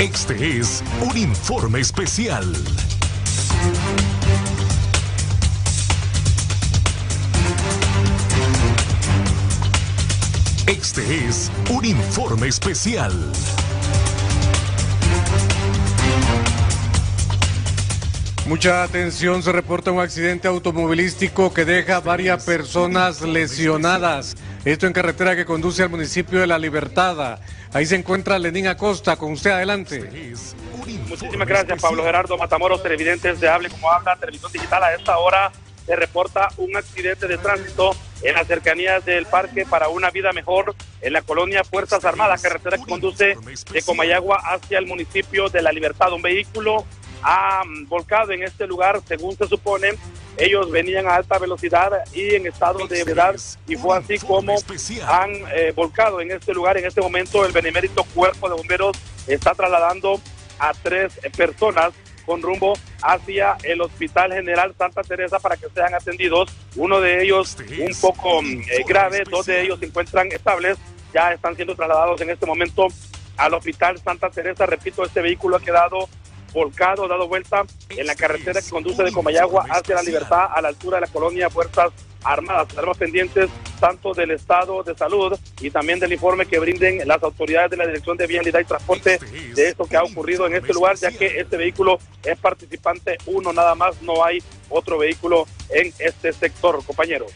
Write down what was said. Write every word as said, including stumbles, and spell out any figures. Este es un informe especial. Este es un informe especial. Mucha atención, se reporta un accidente automovilístico que deja varias personas lesionadas. Esto en carretera que conduce al municipio de La Libertad. Ahí se encuentra Lenín Acosta, con usted adelante. Muchísimas gracias, Pablo Gerardo Matamoros, televidentes de Hable Como Habla, Televisión Digital. A esta hora se reporta un accidente de tránsito en las cercanías del Parque para una Vida Mejor, en la colonia Fuerzas Armadas, carretera que conduce de Comayagua hacia el municipio de La Libertad. Un vehículo ha volcado en este lugar, según se supone. Ellos venían a alta velocidad y en estado de ebriedad, y fue así como han eh, volcado en este lugar. En este momento el Benemérito Cuerpo de Bomberos está trasladando a tres personas con rumbo hacia el Hospital General Santa Teresa para que sean atendidos. Uno de ellos un poco eh, grave, dos de ellos se encuentran estables, ya están siendo trasladados en este momento al Hospital Santa Teresa. Repito, este vehículo ha quedado volcado, dado vuelta en la carretera que conduce de Comayagua hacia La Libertad, a la altura de la colonia Fuerzas Armadas. Estaremos pendientes tanto del estado de salud y también del informe que brinden las autoridades de la Dirección de Vialidad y Transporte de esto que ha ocurrido en este lugar, ya que este vehículo es participante uno nada más, no hay otro vehículo en este sector, compañeros.